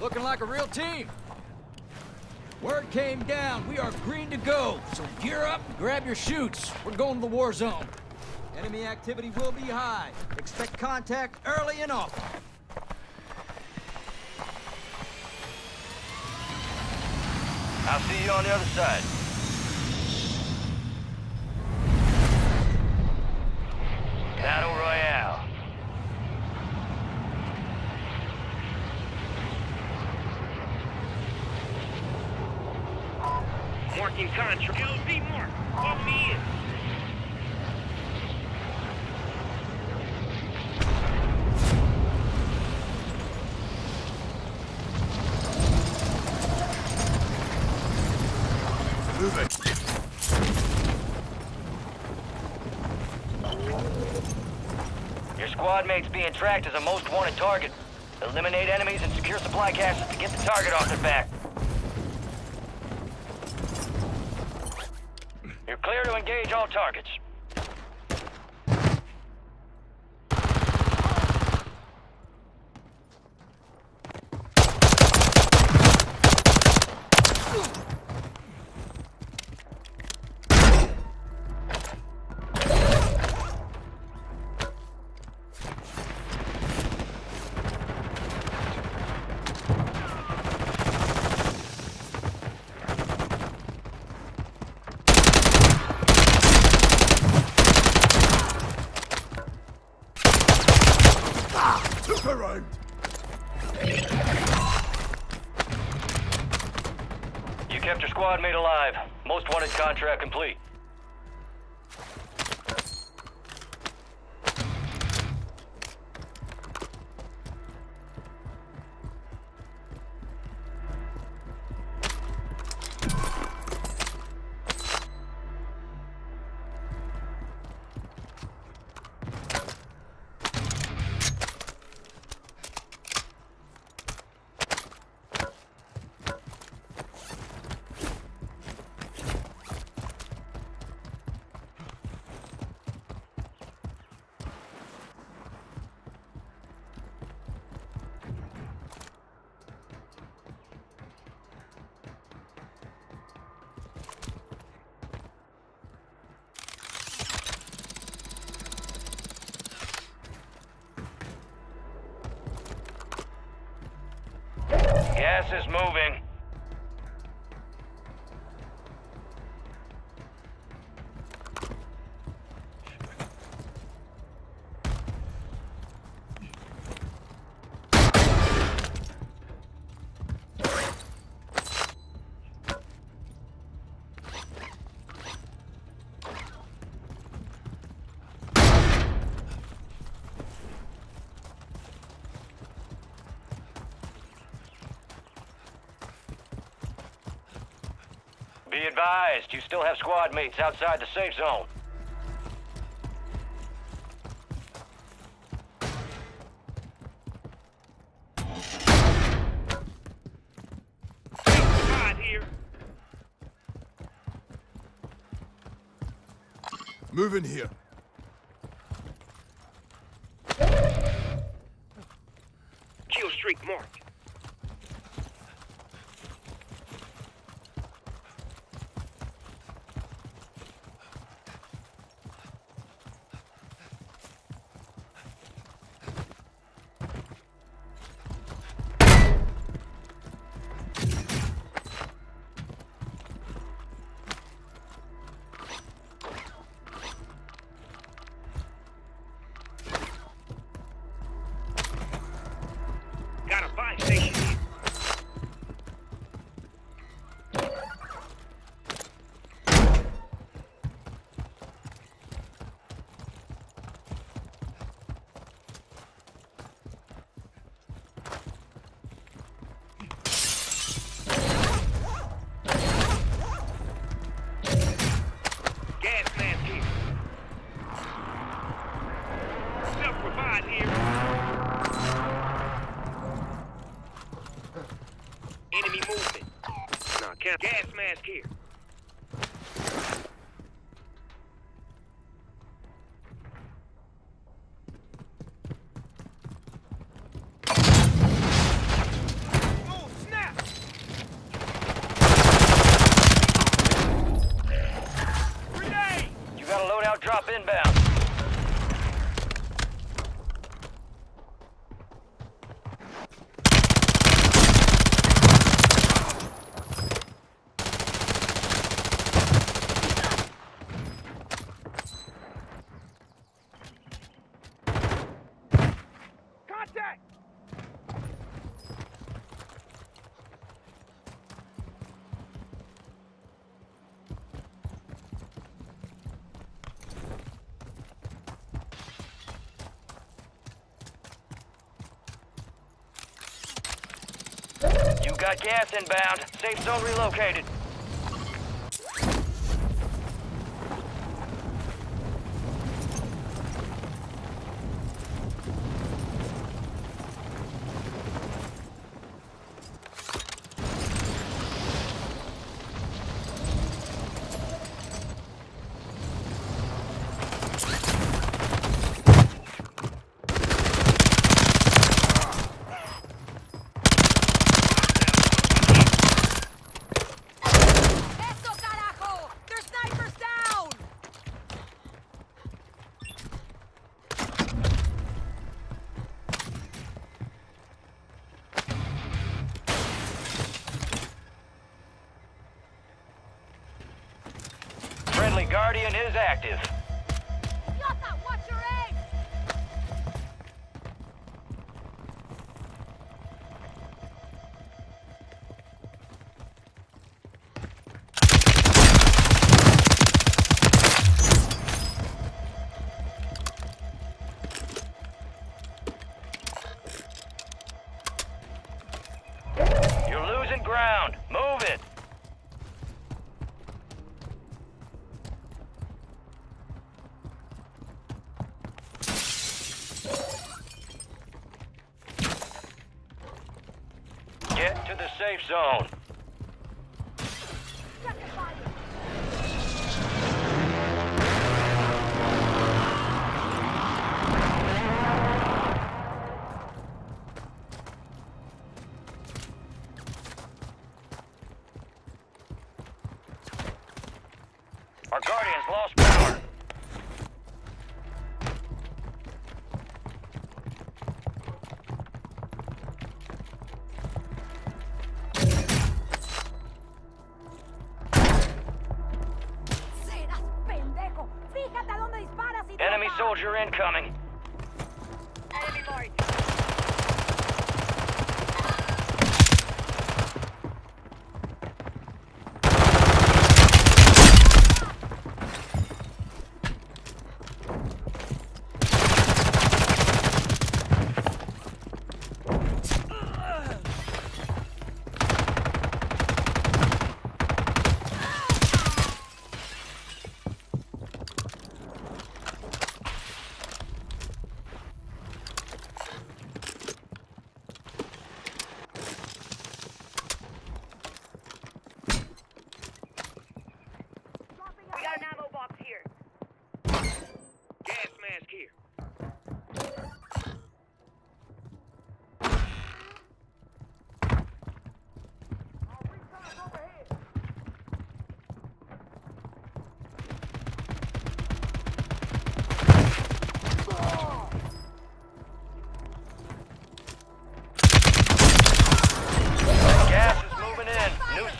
Looking like a real team. Word came down. We are green to go. So gear up and grab your chutes. We're going to the war zone. Enemy activity will be high. Expect contact early and often. I'll see you on the other side. Battle Royale. Marking contract. LZ mark. Follow me in. Squadmates being tracked as a most wanted target. Eliminate enemies and secure supply caches to get the target off their back. You're clear to engage all targets. Made alive. Most wanted contract complete. Gas is moving. Be advised, you still have squad mates outside the safe zone. Here. Move in here. Geo streak mark. Gas mask here. Contact! You got gas inbound. Safe zone relocated. Guardian is active. Yota, watch your aim! You're losing ground. Move it! To the safe zone. Our Guardians lost power. Enemy soldier incoming. Enemy board.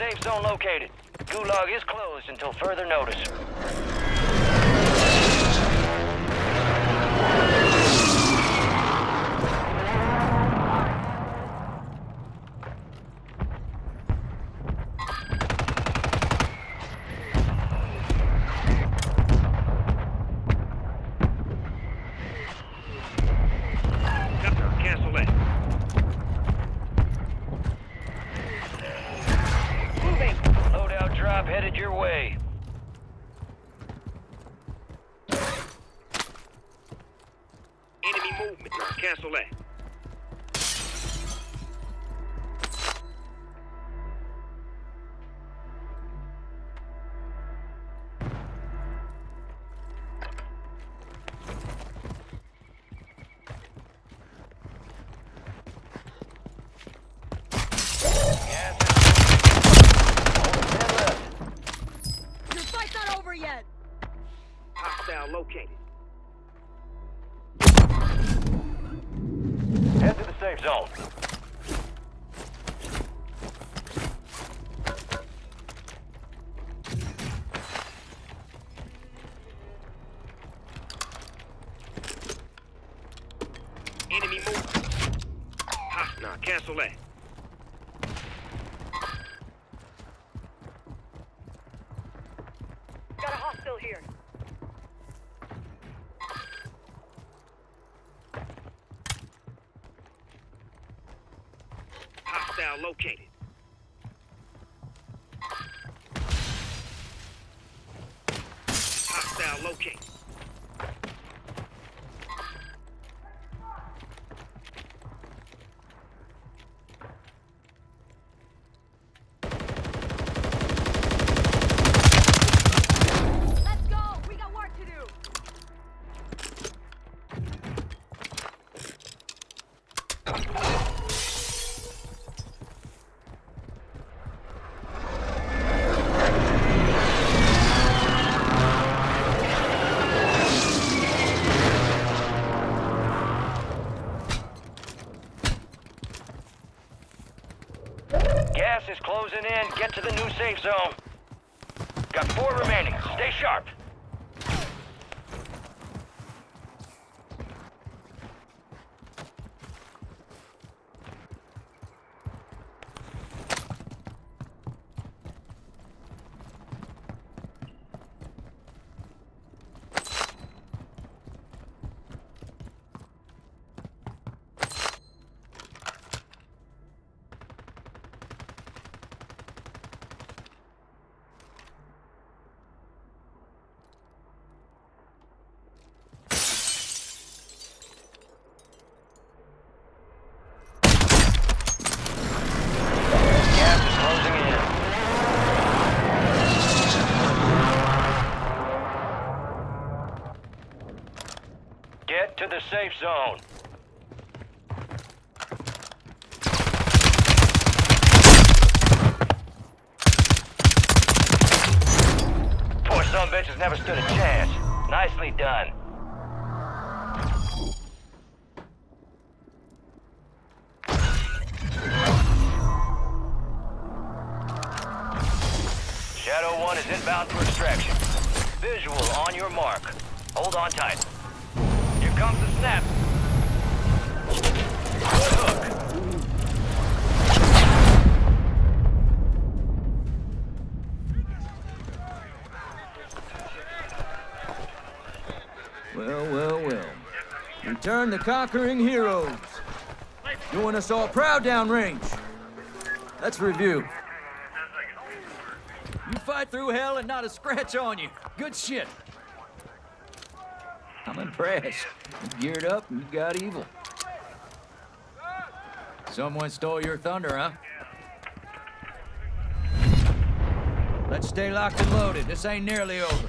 Safe zone located. Gulag is closed until further notice. Headed your way. Enemy movement. Cancel that. Hostile located. Head to the safe zone. Enemy movement. Nah, cancel that. Got a hostile here. Hostile located. Hostile located. Gas is closing in. Get to the new safe zone. Got 4 remaining. Stay sharp. Get to the safe zone. Poor son of bitches never stood a chance. Nicely done. Shadow One is inbound for extraction. Visual on your mark. Hold on tight. Here comes the snap. Good hook. Well, well, well. Return the conquering heroes. Doing us all proud downrange. Let's review. You fight through hell and not a scratch on you. Good shit. I'm impressed. You geared up and you got evil. Someone stole your thunder, huh? Let's stay locked and loaded. This ain't nearly over.